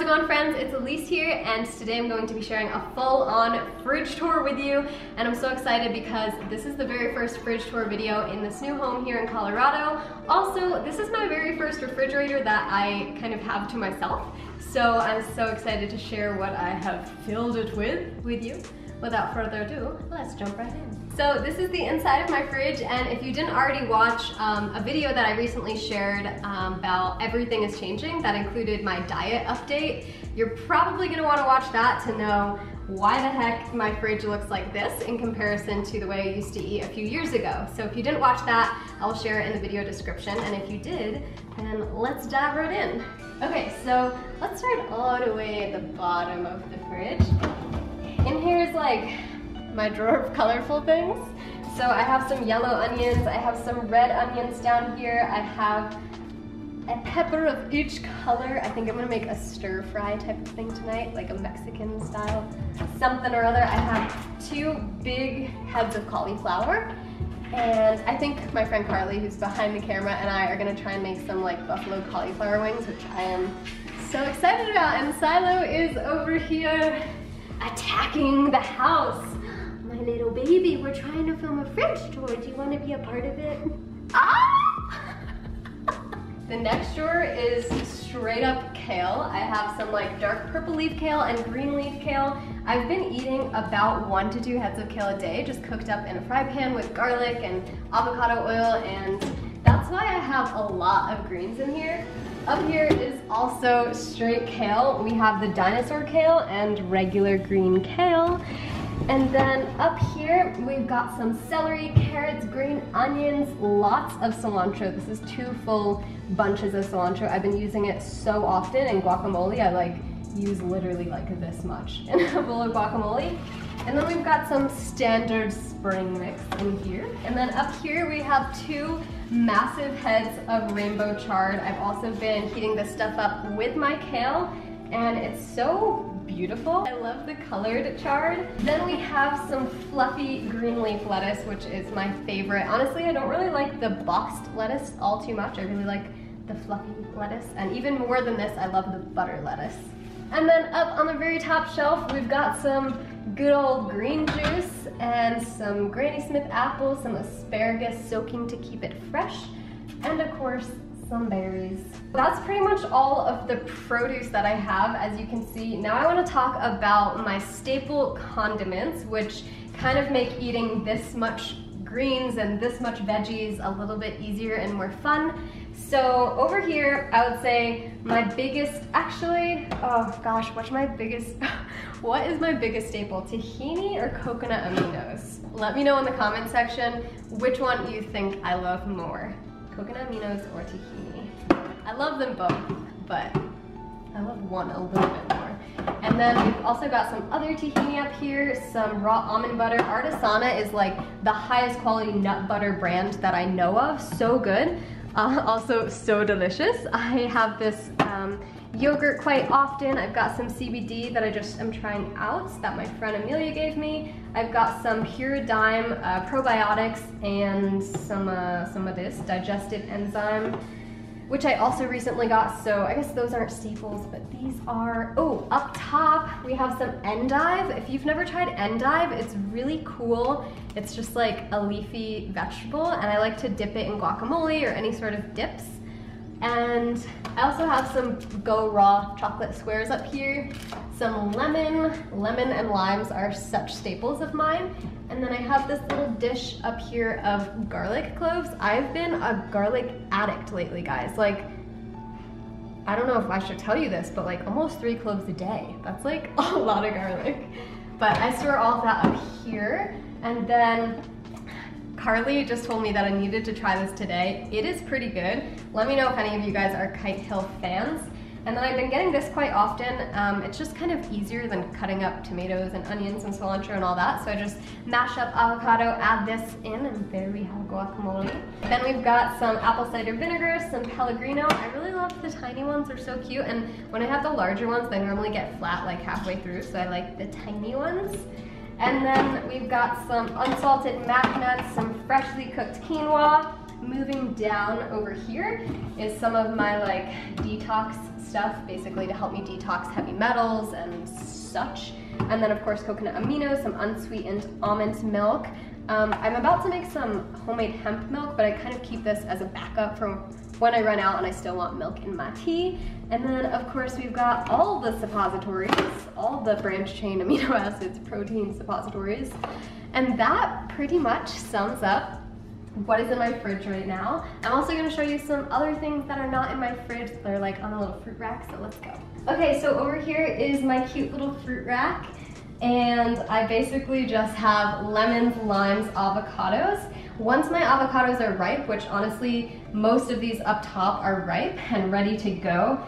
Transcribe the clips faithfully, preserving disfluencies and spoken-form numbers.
How's it going, friends? It's Elise here, and today I'm going to be sharing a full-on fridge tour with you, and I'm so excited because this is the very first fridge tour video in this new home here in Colorado. Also, this is my very first refrigerator that I kind of have to myself, so I'm so excited to share what I have filled it with with you. Without further ado, let's jump right in. So this is the inside of my fridge, and if you didn't already watch um, a video that I recently shared um, about everything is changing, that included my diet update, you're probably gonna wanna watch that to know why the heck my fridge looks like this in comparison to the way I used to eat a few years ago. So if you didn't watch that, I'll share it in the video description, and if you did, then let's dive right in. Okay, so let's start all the way at the bottom of the fridge. In here is like my drawer of colorful things. So I have some yellow onions, I have some red onions down here, I have a pepper of each color. I think I'm gonna make a stir fry type of thing tonight, like a Mexican style something or other. I have two big heads of cauliflower, and I think my friend Carly, who's behind the camera, and I are gonna try and make some like buffalo cauliflower wings, which I am so excited about. And Silo is over here attacking the house. My little baby, we're trying to film a fridge tour. Do you want to be a part of it? Ah! The next drawer is straight up kale. I have some like dark purple leaf kale and green leaf kale. I've been eating about one to two heads of kale a day, just cooked up in a fry pan with garlic and avocado oil, and that's why I have a lot of greens in here. Up here is also straight kale. We have the dinosaur kale and regular green kale. And then up here, we've got some celery, carrots, green onions, lots of cilantro. This is two full bunches of cilantro. I've been using it so often in guacamole. I like use literally like this much in a bowl of guacamole. And then we've got some standard spring mix in here. And then up here we have two massive heads of rainbow chard. I've also been heating this stuff up with my kale, and it's so beautiful. I love the colored chard. Then we have some fluffy green leaf lettuce, which is my favorite. Honestly, I don't really like the boxed lettuce all too much. I really like the fluffy lettuce, and even more than this, I love the butter lettuce. And then up on the very top shelf, we've got some good old green juice and some Granny Smith apples, some asparagus soaking to keep it fresh, and of course, some berries. That's pretty much all of the produce that I have, as you can see. Now I want to talk about my staple condiments, which kind of make eating this much greens and this much veggies a little bit easier and more fun. So over here, I would say my biggest, actually, oh gosh, what's my biggest, what is my biggest staple? Tahini or coconut aminos? Let me know in the comment section which one you think I love more, coconut aminos or tahini. I love them both, but I love one a little bit more. And then we've also got some other tahini up here, some raw almond butter. Artisana is like the highest quality nut butter brand that I know of, so good. Uh, also so delicious. I have this um, yogurt quite often. I've got some C B D that I just am trying out that my friend Amelia gave me. I've got some Puridyme uh, probiotics and some, uh, some of this digestive enzyme, which I also recently got, so I guess those aren't staples, but these are. Oh, up top, we have some endive. If you've never tried endive, it's really cool. It's just like a leafy vegetable, and I like to dip it in guacamole or any sort of dips. And I also have some Go Raw chocolate squares up here, some lemon. Lemon and limes are such staples of mine. And then I have this little dish up here of garlic cloves. I've been a garlic addict lately, guys. Like, I don't know if I should tell you this, but like almost three cloves a day. That's like a lot of garlic. But I store all of that up here. And then Carly just told me that I needed to try this today. It is pretty good. Let me know if any of you guys are Kite Hill fans. And then I've been getting this quite often. Um, it's just kind of easier than cutting up tomatoes and onions and cilantro and all that. So I just mash up avocado, add this in, and there we have guacamole. Then we've got some apple cider vinegar, some Pellegrino. I really love the tiny ones, they're so cute. And when I have the larger ones, they normally get flat like halfway through, so I like the tiny ones. And then we've got some unsalted mac nuts, some freshly cooked quinoa, Moving down over here is some of my like detox stuff, basically to help me detox heavy metals and such. And then of course coconut aminos, some unsweetened almond milk. Um, I'm about to make some homemade hemp milk, but I kind of keep this as a backup for when I run out and I still want milk in my tea. And then of course we've got all the suppositories, all the branched chain amino acids, protein suppositories. And that pretty much sums up what is in my fridge right now. I'm also gonna show you some other things that are not in my fridge. They're like on a little fruit rack, so let's go. Okay, so over here is my cute little fruit rack. And I basically just have lemons, limes, avocados. Once my avocados are ripe, which honestly, most of these up top are ripe and ready to go,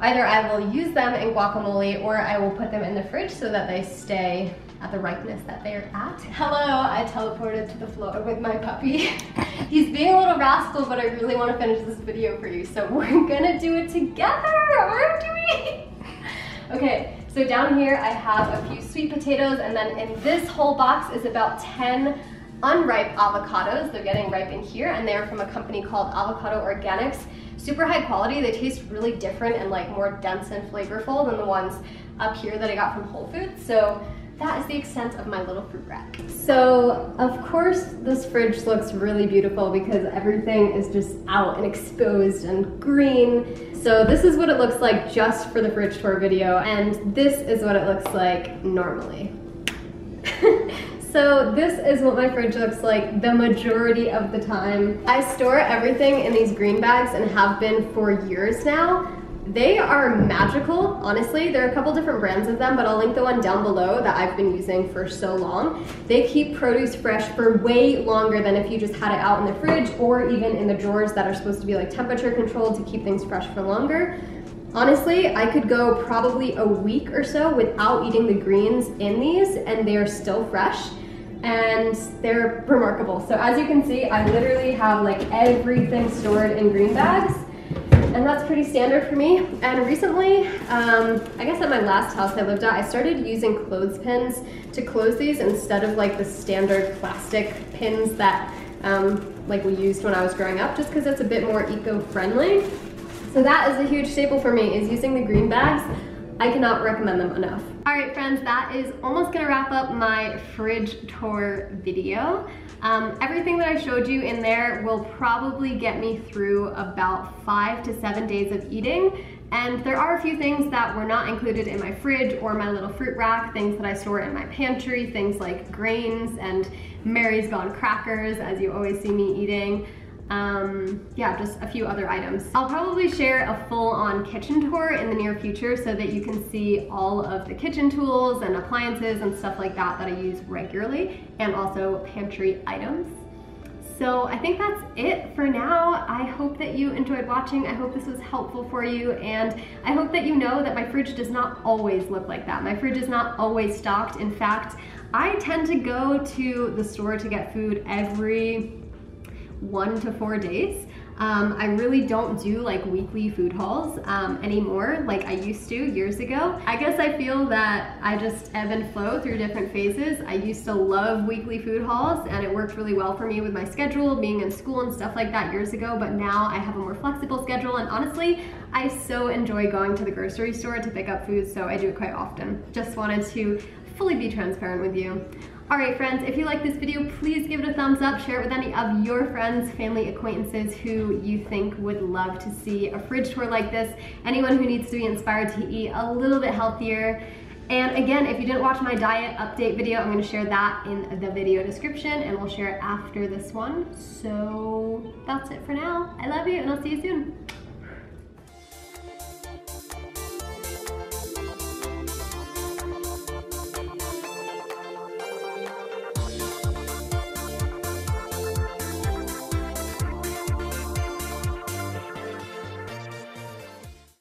either I will use them in guacamole or I will put them in the fridge so that they stay at the ripeness that they are at. Hello, I teleported to the floor with my puppy. He's being a little rascal, but I really want to finish this video for you, so we're gonna do it together, aren't we? Okay. So down here I have a few sweet potatoes, and then in this whole box is about ten unripe avocados. They're getting ripe in here, and they're from a company called Avocado Organics. Super high quality. They taste really different and like more dense and flavorful than the ones up here that I got from Whole Foods. So that is the extent of my little fruit rack. So of course this fridge looks really beautiful because everything is just out and exposed and green. So this is what it looks like just for the fridge tour video, and this is what it looks like normally. So this is what my fridge looks like the majority of the time. I store everything in these green bags and have been for years now. They are magical, honestly. There are a couple different brands of them, but I'll link the one down below that I've been using for so long. They keep produce fresh for way longer than if you just had it out in the fridge or even in the drawers that are supposed to be like temperature controlled to keep things fresh for longer. Honestly, I could go probably a week or so without eating the greens in these and they are still fresh and they're remarkable. So as you can see, I literally have like everything stored in green bags. And that's pretty standard for me. And recently, um, I guess at my last house I lived at, I started using clothespins to close these instead of like the standard plastic pins that um, like we used when I was growing up, just because it's a bit more eco-friendly. So that is a huge staple for me, is using the green bags. I cannot recommend them enough. All right, friends, that is almost gonna wrap up my fridge tour video. Um, everything that I showed you in there will probably get me through about five to seven days of eating. And there are a few things that were not included in my fridge or my little fruit rack, things that I store in my pantry, things like grains and Mary's Gone Crackers, as you always see me eating. Um, yeah, just a few other items. I'll probably share a full-on kitchen tour in the near future so that you can see all of the kitchen tools and appliances and stuff like that that I use regularly, and also pantry items. So I think that's it for now. I hope that you enjoyed watching. I hope this was helpful for you, and I hope that you know that my fridge does not always look like that. My fridge is not always stocked. In fact, I tend to go to the store to get food every one to four days. Um, I really don't do like weekly food hauls um, anymore like I used to years ago. I guess I feel that I just ebb and flow through different phases. I used to love weekly food hauls and it worked really well for me with my schedule, being in school and stuff like that years ago, but now I have a more flexible schedule, and honestly, I so enjoy going to the grocery store to pick up food, so I do it quite often. Just wanted to fully be transparent with you. All right, friends, if you like this video, please give it a thumbs up, share it with any of your friends, family, acquaintances who you think would love to see a fridge tour like this, anyone who needs to be inspired to eat a little bit healthier. And again, if you didn't watch my diet update video, I'm gonna share that in the video description, and we'll share it after this one. So that's it for now. I love you, and I'll see you soon.